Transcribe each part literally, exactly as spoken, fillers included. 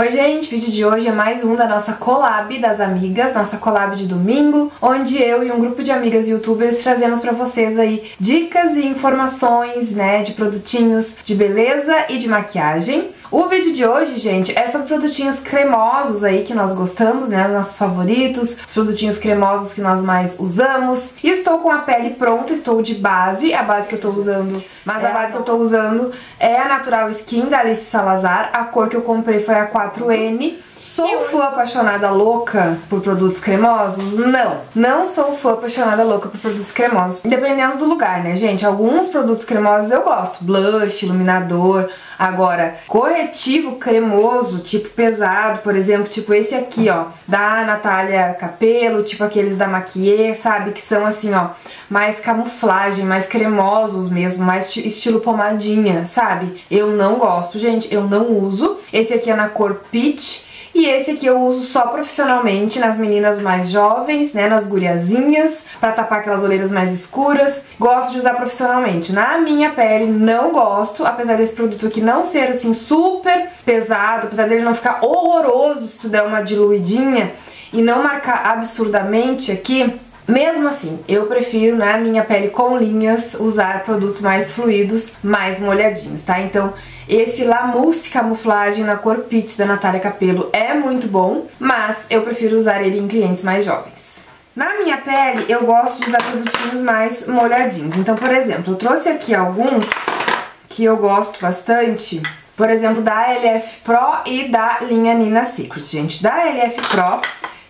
Oi gente, o vídeo de hoje é mais um da nossa collab das amigas, nossa collab de domingo, onde eu e um grupo de amigas youtubers trazemos pra vocês aí dicas e informações, né, de produtinhos de beleza e de maquiagem. O vídeo de hoje, gente, é sobre produtinhos cremosos aí que nós gostamos, né, nossos favoritos, os produtinhos cremosos que nós mais usamos. E estou com a pele pronta, estou de base, a base que eu tô usando, mas é a base que eu tô usando é a Natural Skin da Alice Salazar, a cor que eu comprei foi a quatro N. Sou fã apaixonada louca por produtos cremosos? Não, não sou fã apaixonada louca por produtos cremosos. Dependendo do lugar, né, gente? Alguns produtos cremosos eu gosto. Blush, iluminador. Agora, corretivo cremoso, tipo pesado, por exemplo, tipo esse aqui, ó, da Natália Capelo, tipo aqueles da Maquiê, sabe? Que são assim, ó, mais camuflagem, mais cremosos mesmo, mais estilo pomadinha, sabe? Eu não gosto, gente, eu não uso. Esse aqui é na cor Peach. E esse aqui eu uso só profissionalmente nas meninas mais jovens, né, nas guriazinhas, pra tapar aquelas olheiras mais escuras. Gosto de usar profissionalmente. Na minha pele não gosto, apesar desse produto aqui não ser assim super pesado, apesar dele não ficar horroroso se tu der uma diluidinha e não marcar absurdamente aqui. Mesmo assim, eu prefiro, na minha pele com linhas, usar produtos mais fluidos, mais molhadinhos, tá? Então, esse Lamousse Camuflagem na cor Peach da Natália Capelo é muito bom, mas eu prefiro usar ele em clientes mais jovens. Na minha pele, eu gosto de usar produtinhos mais molhadinhos. Então, por exemplo, eu trouxe aqui alguns que eu gosto bastante, por exemplo, da L F Pro e da linha Niina Secrets, gente. Da L F Pro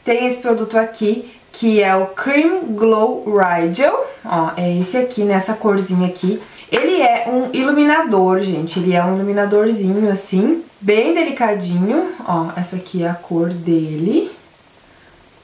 tem esse produto aqui, que é o Cream Glow Rigel, ó, é esse aqui, nessa corzinha aqui. Ele é um iluminador, gente, ele é um iluminadorzinho assim, bem delicadinho, ó, essa aqui é a cor dele,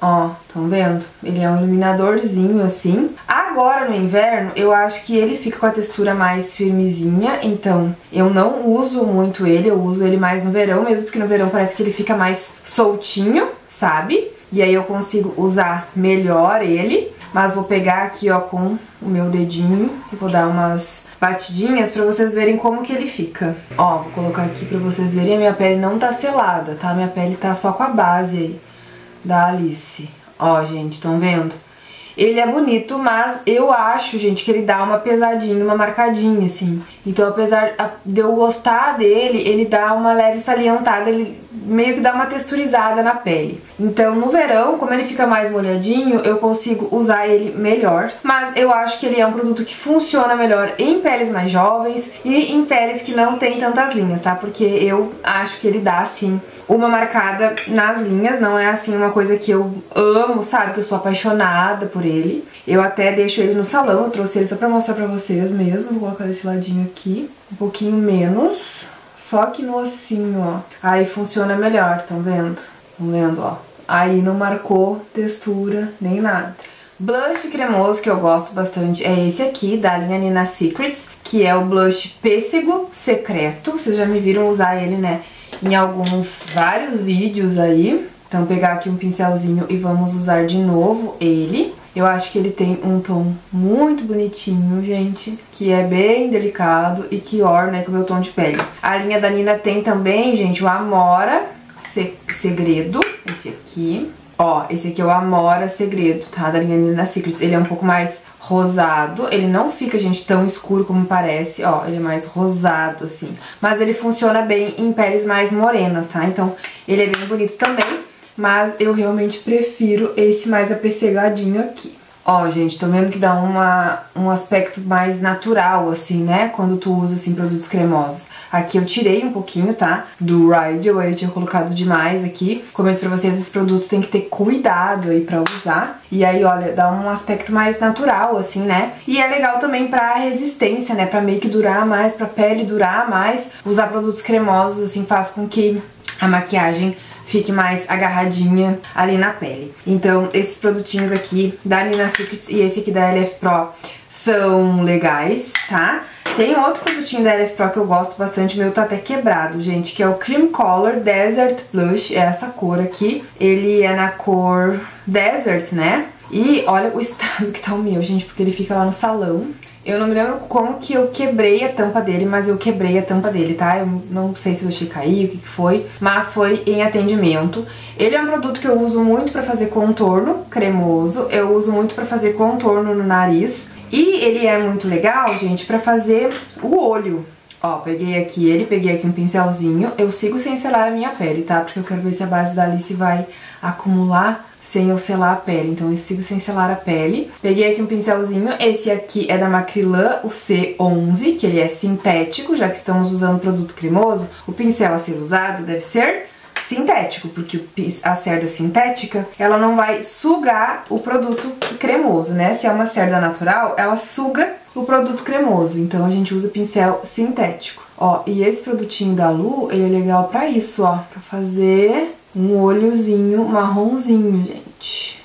ó, estão vendo? Ele é um iluminadorzinho assim. Agora no inverno, eu acho que ele fica com a textura mais firmezinha, então eu não uso muito ele, eu uso ele mais no verão mesmo, porque no verão parece que ele fica mais soltinho, sabe? E aí eu consigo usar melhor ele, mas vou pegar aqui, ó, com o meu dedinho e vou dar umas batidinhas pra vocês verem como que ele fica. Ó, vou colocar aqui pra vocês verem, a minha pele não tá selada, tá? Minha pele tá só com a base aí da Alice. Ó, gente, estão vendo? Ele é bonito, mas eu acho, gente, que ele dá uma pesadinha, uma marcadinha, assim. Então, apesar de eu gostar dele, ele dá uma leve salientada, ele meio que dá uma texturizada na pele. Então, no verão, como ele fica mais molhadinho, eu consigo usar ele melhor. Mas eu acho que ele é um produto que funciona melhor em peles mais jovens e em peles que não tem tantas linhas, tá? Porque eu acho que ele dá, assim, uma marcada nas linhas. Não é, assim, uma coisa que eu amo, sabe? Que eu sou apaixonada por ele. Ele. Eu até deixo ele no salão, eu trouxe ele só pra mostrar pra vocês mesmo. Vou colocar desse ladinho aqui, um pouquinho menos, só que no ossinho, ó. Aí funciona melhor, tão vendo? Tão vendo, ó. Aí não marcou textura, nem nada. Blush cremoso que eu gosto bastante é esse aqui, da linha Niina Secrets, que é o blush Pêssego Secreto. Vocês já me viram usar ele, né, em alguns, vários vídeos aí. Então pegar aqui um pincelzinho e vamos usar de novo ele. Eu acho que ele tem um tom muito bonitinho, gente, que é bem delicado e que orna com o meu tom de pele. A linha da Niina tem também, gente, o Amora Segredo, esse aqui. Ó, esse aqui é o Amora Segredo, tá? Da linha Niina Secrets. Ele é um pouco mais rosado, ele não fica, gente, tão escuro como parece, ó, ele é mais rosado, assim. Mas ele funciona bem em peles mais morenas, tá? Então, ele é bem bonito também. Mas eu realmente prefiro esse mais apessegadinho aqui. Ó, gente, tô vendo que dá uma, um aspecto mais natural, assim, né? Quando tu usa, assim, produtos cremosos. Aqui eu tirei um pouquinho, tá? Do Ride Away, eu tinha colocado demais aqui. Comento pra vocês, esse produto tem que ter cuidado aí pra usar. E aí, olha, dá um aspecto mais natural, assim, né? E é legal também pra resistência, né? Pra meio que durar mais, pra pele durar mais. Usar produtos cremosos, assim, faz com que a maquiagem fique mais agarradinha ali na pele. Então, esses produtinhos aqui da Niina Secrets e esse aqui da L F Pro são legais, tá? Tem outro produtinho da L F Pro que eu gosto bastante, meu tá até quebrado, gente, que é o Cream Color Desert Blush, é essa cor aqui. Ele é na cor Desert, né? E olha o estado que tá o meu, gente, porque ele fica lá no salão. Eu não me lembro como que eu quebrei a tampa dele, mas eu quebrei a tampa dele, tá? Eu não sei se eu deixei cair, o que que foi, mas foi em atendimento. Ele é um produto que eu uso muito pra fazer contorno cremoso, eu uso muito pra fazer contorno no nariz. E ele é muito legal, gente, pra fazer o olho. Ó, peguei aqui ele, peguei aqui um pincelzinho. Eu sigo sem selar a minha pele, tá? Porque eu quero ver se a base da Alice vai acumular sem eu selar a pele. Então eu sigo sem selar a pele. Peguei aqui um pincelzinho. Esse aqui é da Macrilan, o C onze, que ele é sintético, já que estamos usando produto cremoso. O pincel a ser usado deve ser sintético, porque a cerda sintética, ela não vai sugar o produto cremoso, né? Se é uma cerda natural, ela suga o produto cremoso, então a gente usa pincel sintético. Ó, e esse produtinho da Lu, ele é legal pra isso, ó, pra fazer um olhozinho marronzinho, gente.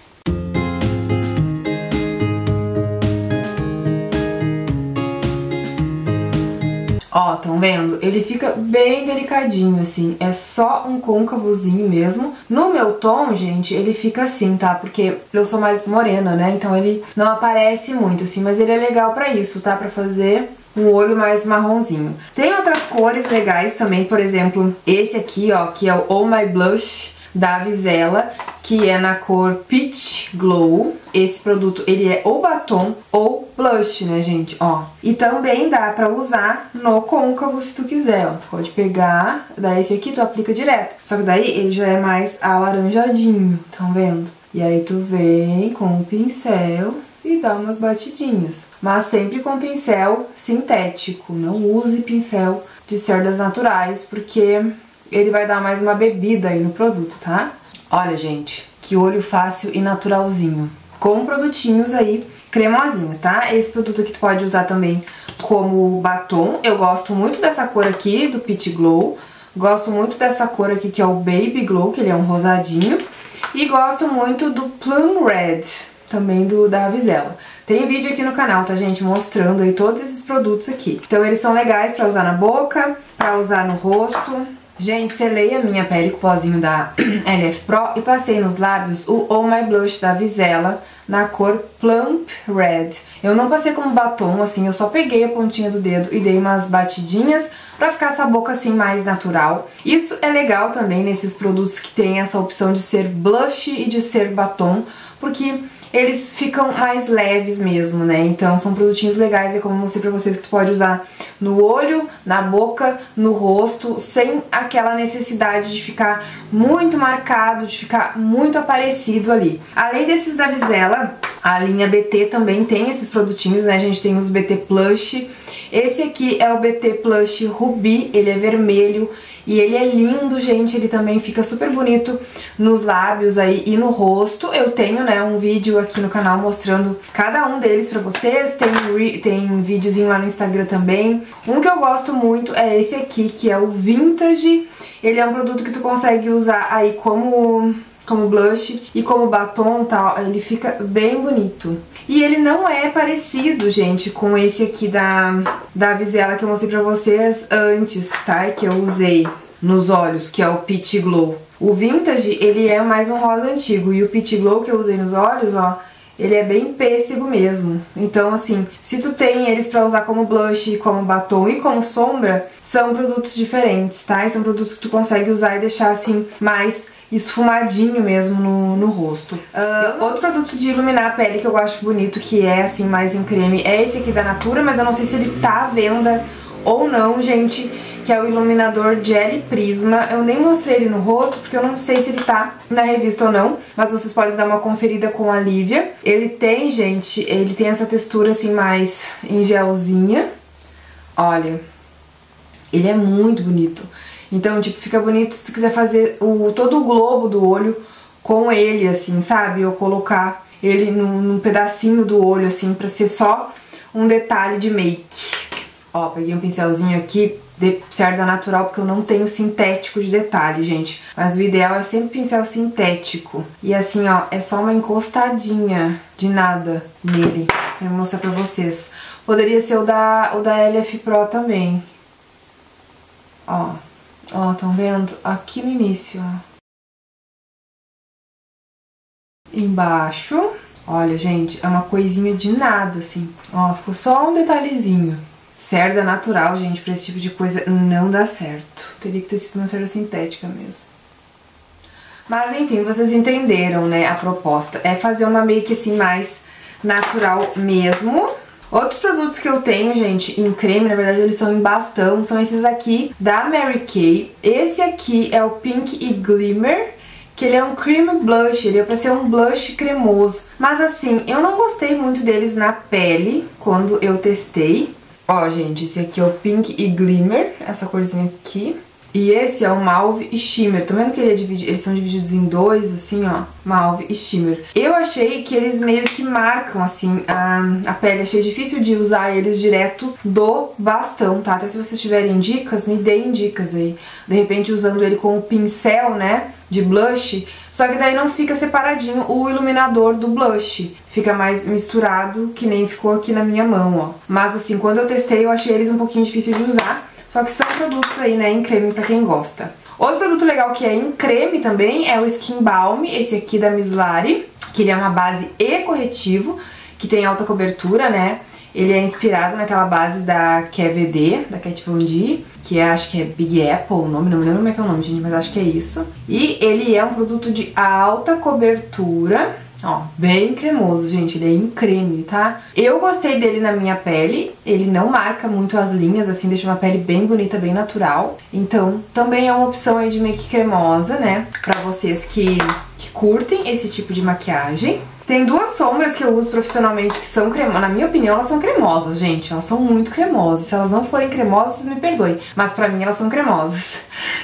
Ó, tão vendo? Ele fica bem delicadinho, assim, é só um côncavozinho mesmo. No meu tom, gente, ele fica assim, tá? Porque eu sou mais morena, né? Então ele não aparece muito, assim, mas ele é legal pra isso, tá? Pra fazer um olho mais marronzinho. Tem outras cores legais também, por exemplo, esse aqui, ó, que é o Oh My Blush da Vizzela, que é na cor Peach Glow. Esse produto, ele é ou batom ou blush, né, gente? Ó. E também dá pra usar no côncavo, se tu quiser, ó. Pode pegar, daí esse aqui tu aplica direto. Só que daí ele já é mais alaranjadinho, tão vendo? E aí tu vem com o pincel e dá umas batidinhas. Mas sempre com pincel sintético. Não use pincel de cerdas naturais, porque ele vai dar mais uma bebida aí no produto, tá? Olha, gente, que olho fácil e naturalzinho. Com produtinhos aí cremosinhos, tá? Esse produto aqui tu pode usar também como batom. Eu gosto muito dessa cor aqui, do Peach Glow. Gosto muito dessa cor aqui, que é o Baby Glow, que ele é um rosadinho. E gosto muito do Plum Red, também do da Vizzela. Tem vídeo aqui no canal, tá, gente? Mostrando aí todos esses produtos aqui. Então eles são legais pra usar na boca, pra usar no rosto. Gente, selei a minha pele com o pozinho da L F Pro e passei nos lábios o Oh My Blush da Vizzela na cor Plum Red. Eu não passei como batom, assim, eu só peguei a pontinha do dedo e dei umas batidinhas pra ficar essa boca, assim, mais natural. Isso é legal também nesses produtos que tem essa opção de ser blush e de ser batom, porque eles ficam mais leves mesmo, né? Então são produtinhos legais, é como eu mostrei pra vocês, que tu pode usar no olho, na boca, no rosto, sem aquela necessidade de ficar muito marcado, de ficar muito aparecido ali. Além desses da Vizzela, a linha B T também tem esses produtinhos, né? A gente tem os B T Blush. Esse aqui é o B T Blush Ruby, ele é vermelho e ele é lindo, gente. Ele também fica super bonito nos lábios aí e no rosto. Eu tenho, né, um vídeo aqui no canal mostrando cada um deles pra vocês. Tem, tem videozinho lá no Instagram também. Um que eu gosto muito é esse aqui, que é o Vintage. Ele é um produto que tu consegue usar aí como... como blush e como batom, tal, ele fica bem bonito. E ele não é parecido, gente, com esse aqui da, da Vizzela que eu mostrei pra vocês antes, tá? Que eu usei nos olhos, que é o Peach Glow. O Vintage, ele é mais um rosa antigo, e o Peach Glow que eu usei nos olhos, ó, ele é bem pêssego mesmo. Então, assim, se tu tem eles pra usar como blush, como batom e como sombra, são produtos diferentes, tá? E são produtos que tu consegue usar e deixar, assim, mais esfumadinho mesmo no, no rosto. Uh, outro produto de iluminar a pele que eu acho bonito, que é assim mais em creme, é esse aqui da Natura, mas eu não sei se ele tá à venda ou não, gente, que é o iluminador Jelly Prisma. Eu nem mostrei ele no rosto, porque eu não sei se ele tá na revista ou não, mas vocês podem dar uma conferida com a Lívia. Ele tem, gente, ele tem essa textura assim mais em gelzinha. Olha, ele é muito bonito. Então, tipo, fica bonito se tu quiser fazer o, todo o globo do olho com ele, assim, sabe? Ou colocar ele num, num pedacinho do olho, assim, pra ser só um detalhe de make. Ó, peguei um pincelzinho aqui de cerda natural, porque eu não tenho sintético de detalhe, gente. Mas o ideal é sempre pincel sintético. E assim, ó, é só uma encostadinha de nada nele. Eu vou mostrar pra vocês. Poderia ser o da, o da L F Pro também. Ó. Ó, estão vendo? Aqui no início, ó. Embaixo. Olha, gente, é uma coisinha de nada, assim. Ó, ficou só um detalhezinho. Cerda natural, gente, pra esse tipo de coisa não dá certo. Teria que ter sido uma cerda sintética mesmo. Mas, enfim, vocês entenderam, né, a proposta. É fazer uma make, assim, mais natural mesmo. Outros produtos que eu tenho, gente, em creme, na verdade eles são em bastão, são esses aqui da Mary Kay. Esse aqui é o Pink e Glimmer, que ele é um cream blush, ele é pra ser um blush cremoso. Mas assim, eu não gostei muito deles na pele quando eu testei. Ó, gente, esse aqui é o Pink e Glimmer, essa corzinha aqui. E esse é o Mauve e Shimmer. Tá vendo que ele é dividido, eles são divididos em dois, assim, ó. Mauve e Shimmer. Eu achei que eles meio que marcam, assim, a, a pele. Achei difícil de usar eles direto do bastão, tá? Até se vocês tiverem dicas, me deem dicas aí. De repente, usando ele com o pincel, né, de blush. Só que daí não fica separadinho o iluminador do blush. Fica mais misturado, que nem ficou aqui na minha mão, ó. Mas, assim, quando eu testei, eu achei eles um pouquinho difíceis de usar. Só que são produtos aí, né, em creme pra quem gosta. Outro produto legal que é em creme também é o Skin Balm, esse aqui da Miss Lari, que ele é uma base e corretivo, que tem alta cobertura, né? Ele é inspirado naquela base da Q V D, da Kat Von D, que é, acho que é Big Apple o nome, não me lembro como é que é o nome, gente, mas acho que é isso. E ele é um produto de alta cobertura, ó, bem cremoso, gente, ele é em creme, tá? Eu gostei dele na minha pele, ele não marca muito as linhas, assim, deixa uma pele bem bonita, bem natural. Então, também é uma opção aí de make cremosa, né? Pra vocês que, que curtem esse tipo de maquiagem. Tem duas sombras que eu uso profissionalmente que são cremosas. Na minha opinião, elas são cremosas, gente. Elas são muito cremosas. Se elas não forem cremosas, vocês me perdoem. Mas pra mim, elas são cremosas.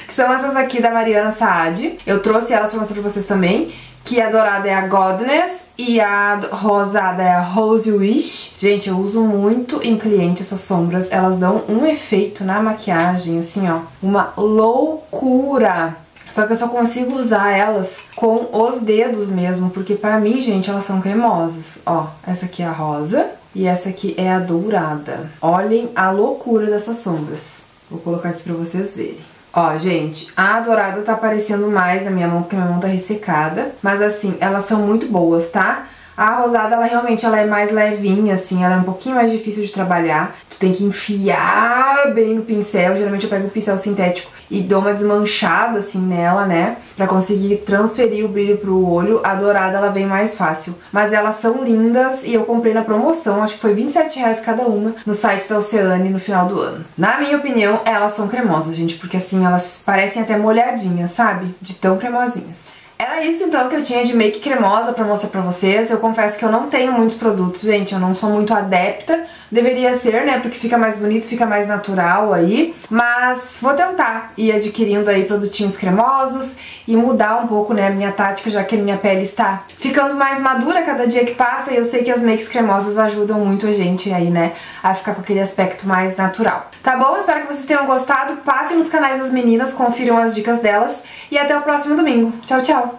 Que são essas aqui da Mariana Saad. Eu trouxe elas pra mostrar pra vocês também. Que a dourada é a Goddess e a rosada é a Rosy Wish. Gente, eu uso muito em cliente essas sombras. Elas dão um efeito na maquiagem, assim, ó. Uma loucura! Só que eu só consigo usar elas com os dedos mesmo, porque pra mim, gente, elas são cremosas. Ó, essa aqui é a rosa e essa aqui é a dourada. Olhem a loucura dessas sombras. Vou colocar aqui pra vocês verem. Ó, gente, a dourada tá aparecendo mais na minha mão, porque minha mão tá ressecada. Mas assim, elas são muito boas, tá? A rosada, ela realmente ela é mais levinha, assim, ela é um pouquinho mais difícil de trabalhar. Tu tem que enfiar bem o pincel, geralmente eu pego o pincel sintético e dou uma desmanchada, assim, nela, né? Pra conseguir transferir o brilho pro olho. A dourada, ela vem mais fácil. Mas elas são lindas e eu comprei na promoção, acho que foi vinte e sete reais cada uma, no site da Oceane no final do ano. Na minha opinião, elas são cremosas, gente, porque assim, elas parecem até molhadinhas, sabe? De tão cremosinhas. Era isso então que eu tinha de make cremosa pra mostrar pra vocês. Eu confesso que eu não tenho muitos produtos, gente, eu não sou muito adepta. Deveria ser, né, porque fica mais bonito, fica mais natural aí. Mas vou tentar ir adquirindo aí produtinhos cremosos e mudar um pouco, né, a minha tática, já que a minha pele está ficando mais madura cada dia que passa. E eu sei que as makes cremosas ajudam muito a gente aí, né, a ficar com aquele aspecto mais natural. Tá bom? Espero que vocês tenham gostado. Passem nos canais das meninas, confiram as dicas delas. E até o próximo domingo. Tchau, tchau!